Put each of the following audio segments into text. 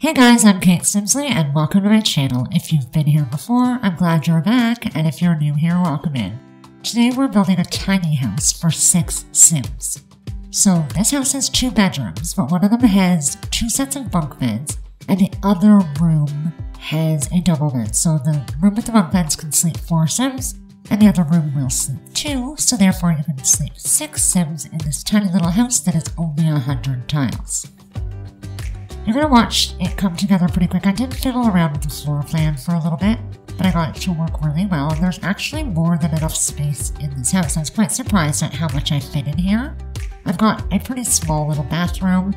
Hey guys, I'm K8 Simsley and welcome to my channel. If you've been here before, I'm glad you're back, and if you're new here, welcome in. Today we're building a tiny house for 6 Sims. So this house has 2 bedrooms, but one of them has 2 sets of bunk beds, and the other room has a double bed. So the room with the bunk beds can sleep 4 Sims, and the other room will sleep 2, so therefore you can sleep 6 Sims in this tiny little house that is only 100 tiles. You're going to watch it come together pretty quick. I did fiddle around with the floor plan for a little bit, but I got it to work really well, and there's actually more than enough space in this house. I was quite surprised at how much I fit in here. I've got a pretty small little bathroom,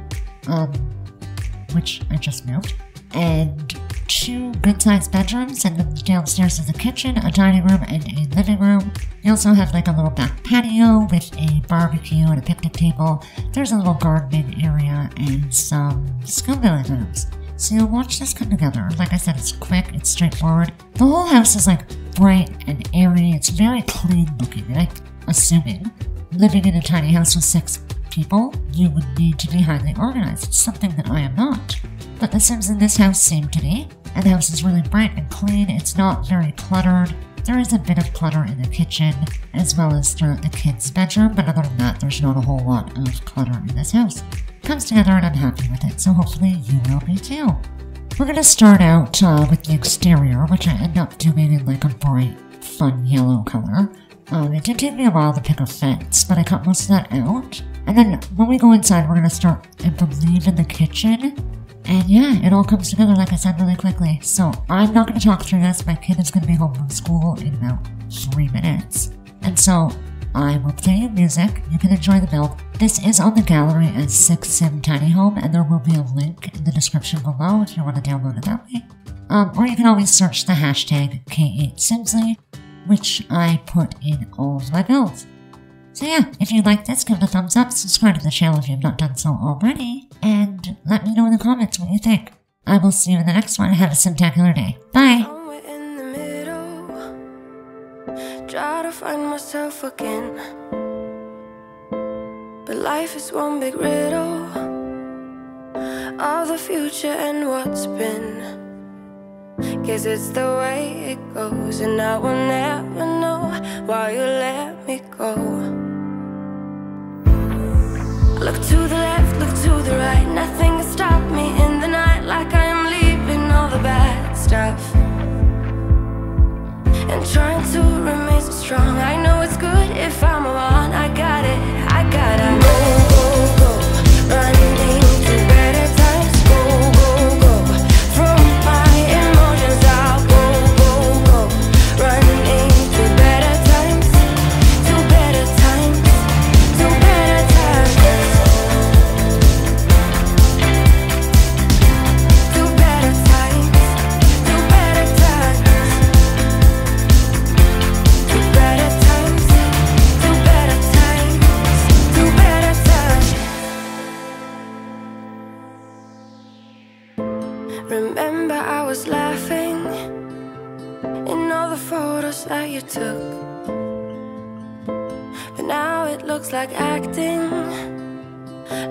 which I just moved, and 2 good-sized bedrooms, and then downstairs is a kitchen, a dining room, and a living room. You also have like a little back patio with a barbecue and a picnic table. There's a little gardening area and some scumbilly rooms. So you'll watch this come together. Like I said, it's quick, it's straightforward. The whole house is like bright and airy. It's very clean looking, and I'm assuming living in a tiny house with 6 people, you would need to be highly organized. It's something that I am not. But the Sims in this house seem to be, and the house is really bright and clean. It's not very cluttered. There is a bit of clutter in the kitchen, as well as throughout the kids' bedroom, but other than that, there's not a whole lot of clutter in this house. It comes together and I'm happy with it, so hopefully you will be too. We're going to start out with the exterior, which I end up doing in like a bright, fun yellow color. It did take me a while to pick a fence, but I cut most of that out. And then when we go inside, we're going to start, I believe, in the kitchen. And yeah, it all comes together, like I said, really quickly. So I'm not going to talk through this. My kid is going to be home from school in about 3 minutes. And so I will play you music. You can enjoy the build. This is on the gallery as 6SimTinyHome, and there will be a link in the description below if you want to download it that way. Or you can always search the hashtag K8Simsley, which I put in all of my builds. So yeah, if you like this, give it a thumbs up, subscribe to the channel if you have not done so already, and let me know in the comments what you think. I will see you in the next one. Have a simtacular day. Bye! Somewhere in the middle, try to find myself again, but life is one big riddle of the future and what's been. Guess it's the way it goes, and I will never know why you let me go. Look to the left, look to the right, nothing can stop me in the night. Like I am leaving all the bad stuff and trying to remain so strong. I know it's good if I'm alone. I got it, I gotta go, go, go, running through better times. Remember I was laughing in all the photos that you took, but now it looks like acting,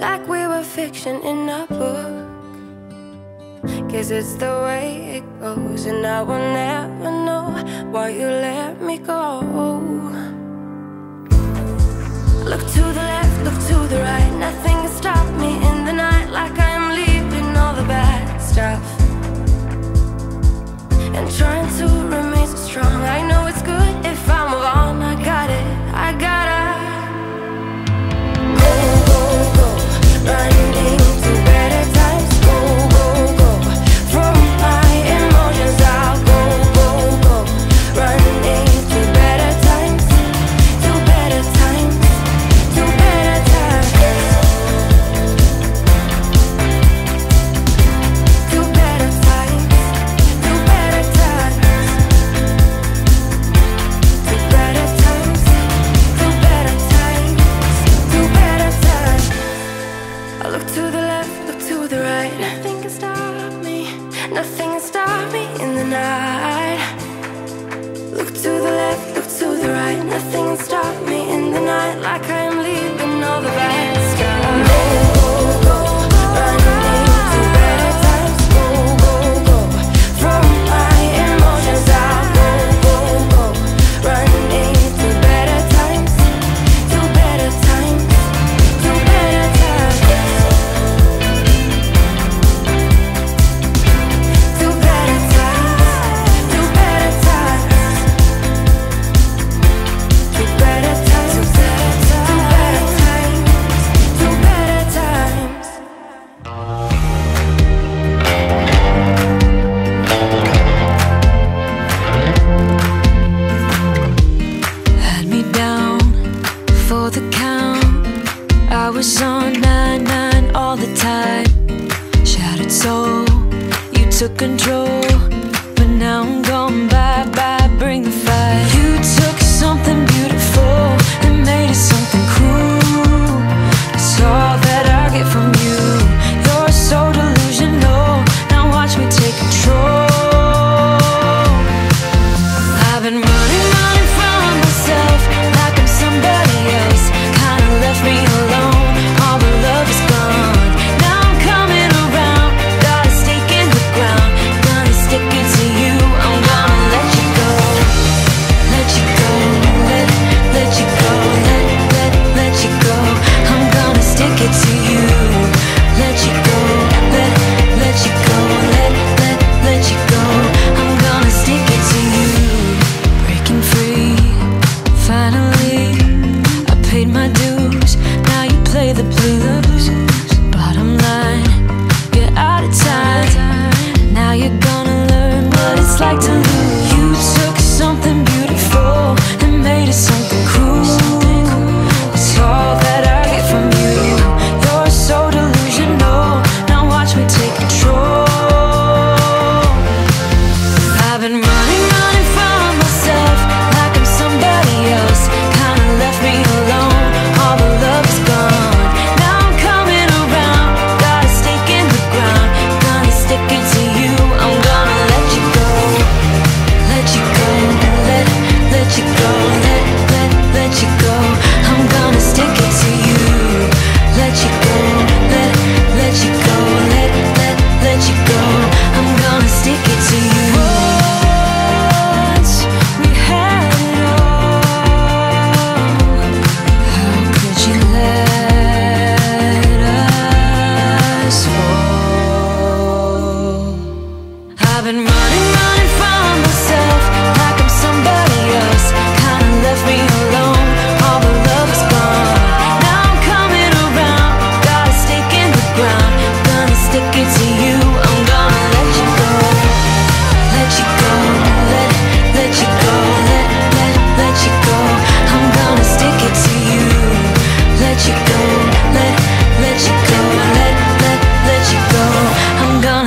like we were fiction in a book. Guess it's the way it goes, and I will never know why you let me go. Look to the left, look to the right, nothing can stop me in the night. Like I am leaving all the bad stuff and trying to remain so strong. I know it's good if I'm alone. I got it, I gotta go, go, go, running. Look to the left, look to the right. Nothing Nothing can stop me in the night. Look to the left, look to the right. Nothing can stop me in the night. Like I am leaving all the bad skies. Go, go, go, running.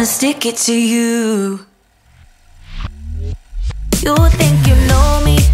Stick it to you. You think you know me.